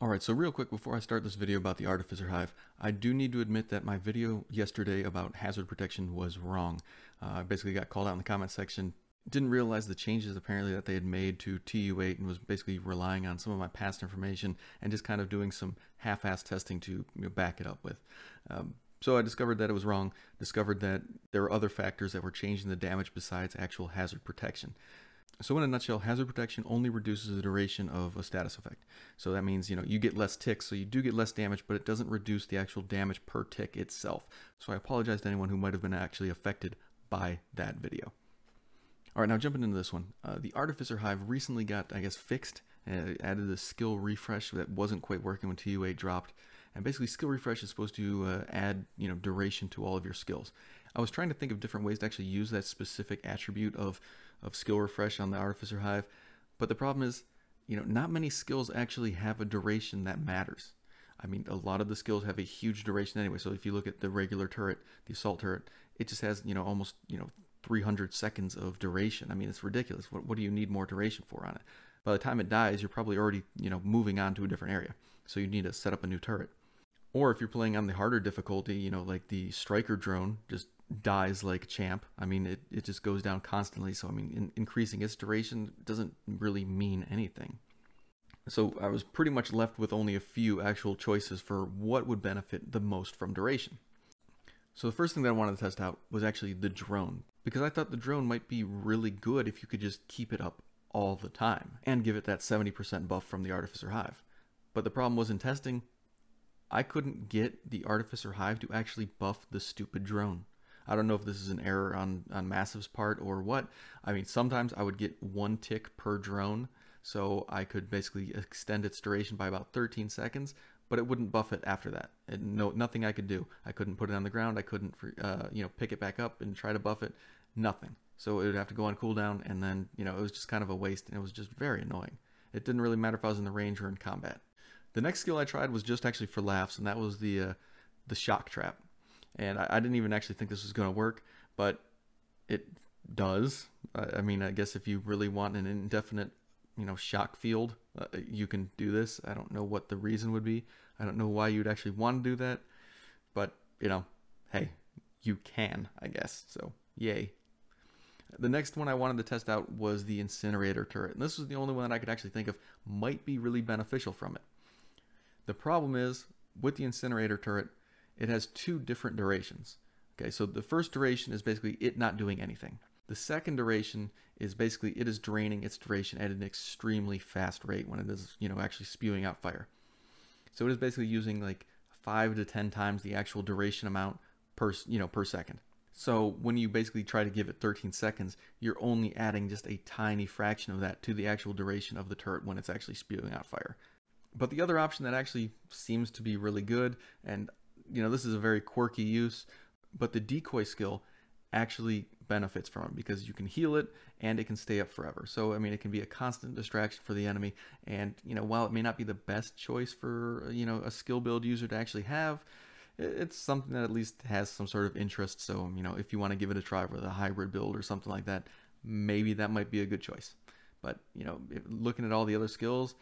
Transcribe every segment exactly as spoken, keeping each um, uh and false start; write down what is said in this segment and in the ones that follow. Alright, so real quick before I start this video about the Artificer Hive, I do need to admit that my video yesterday about hazard protection was wrong. Uh, I basically got called out in the comment section. Didn't realize the changes apparently that they had made to T U eight, and was basically relying on some of my past information and just kind of doing some half-assed testing to, you know, back it up with. Um, So I discovered that it was wrong, discovered that there were other factors that were changing the damage besides actual hazard protection. So in a nutshell, hazard protection only reduces the duration of a status effect. So that means, you know, you get less ticks, so you do get less damage, but it doesn't reduce the actual damage per tick itself. So I apologize to anyone who might have been actually affected by that video. All right, now jumping into this one. Uh, the Artificer Hive recently got, I guess, fixed. And it added this skill refresh that wasn't quite working when T U eight dropped. And basically skill refresh is supposed to uh, add, you know, duration to all of your skills. I was trying to think of different ways to actually use that specific attribute of, of skill refresh on the Artificer Hive. But the problem is, you know, not many skills actually have a duration that matters. I mean, a lot of the skills have a huge duration anyway. So if you look at the regular turret, the assault turret, it just has, you know, almost, you know, three hundred seconds of duration. I mean, it's ridiculous. What, what do you need more duration for on it? By the time it dies, you're probably already, you know, moving on to a different area. So you need to set up a new turret. Or if you're playing on the harder difficulty, you know, like the Striker Drone just dies like a champ. I mean, it, it just goes down constantly. So, I mean, in, increasing its duration doesn't really mean anything. So I was pretty much left with only a few actual choices for what would benefit the most from duration. So the first thing that I wanted to test out was actually the drone, because I thought the drone might be really good if you could just keep it up all the time and give it that seventy percent buff from the Artificer Hive. But the problem was in testing, I couldn't get the Artificer Hive to actually buff the stupid drone. I don't know if this is an error on, on Massive's part or what. I mean, sometimes I would get one tick per drone, so I could basically extend its duration by about thirteen seconds, but it wouldn't buff it after that. It, no, nothing I could do. I couldn't put it on the ground. I couldn't, uh, you know, pick it back up and try to buff it. Nothing. So it would have to go on cooldown, and then, you know, it was just kind of a waste, and it was just very annoying. It didn't really matter if I was in the range or in combat. The next skill I tried was just actually for laughs, and that was the uh, the Shock Trap. And I, I didn't even actually think this was going to work, but it does. I, I mean, I guess if you really want an indefinite, you know, shock field, uh, you can do this. I don't know what the reason would be. I don't know why you'd actually want to do that, but, you know, hey, you can, I guess. So yay. The next one I wanted to test out was the Incinerator turret. And this was the only one that I could actually think of might be really beneficial from it. The problem is with the Incinerator turret, it has two different durations. Okay. So the first duration is basically it not doing anything. The second duration is basically it is draining its duration at an extremely fast rate when it is, you know, actually spewing out fire. So it is basically using like five to ten times the actual duration amount per, you know, per second. So when you basically try to give it thirteen seconds, you're only adding just a tiny fraction of that to the actual duration of the turret when it's actually spewing out fire. But the other option that actually seems to be really good, and, you know, this is a very quirky use, but the Decoy skill actually benefits from it, because you can heal it and it can stay up forever. So, I mean, it can be a constant distraction for the enemy. And, you know, while it may not be the best choice for, you know, a skill build user to actually have, it's something that at least has some sort of interest. So, you know, if you want to give it a try with a hybrid build or something like that, maybe that might be a good choice. But, you know, looking at all the other skills,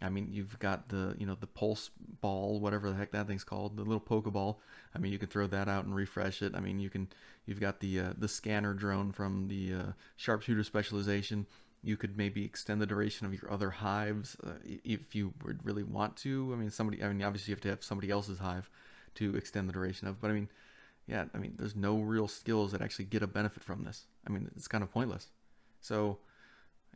I mean, you've got the, you know, the pulse ball, whatever the heck that thing's called, the little Pokeball. I mean, you can throw that out and refresh it. I mean, you can, you've got the, uh, the scanner drone from the uh, Sharpshooter specialization. You could maybe extend the duration of your other hives uh, if you would really want to. I mean, somebody, I mean, obviously you have to have somebody else's hive to extend the duration of, but I mean, yeah, I mean, there's no real skills that actually get a benefit from this. I mean, it's kind of pointless. So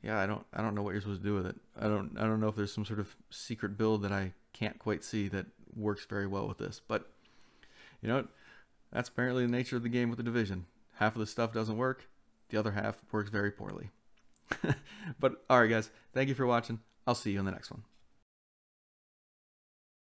yeah, I don't, I don't know what you're supposed to do with it. I don't, I don't know if there's some sort of secret build that I can't quite see that works very well with this, but you know, that's apparently the nature of the game with the Division. Half of the stuff doesn't work. The other half works very poorly. But all right, guys, thank you for watching. I'll see you in the next one.